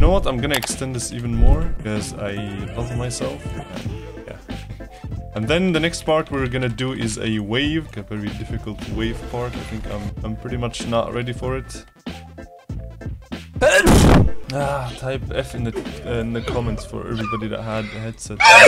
know what? I'm gonna extend this even more because I love myself. And then the next part we're gonna do is a wave, a very difficult wave part. I think I'm pretty much not ready for it. Type F in the comments for everybody that had a headset.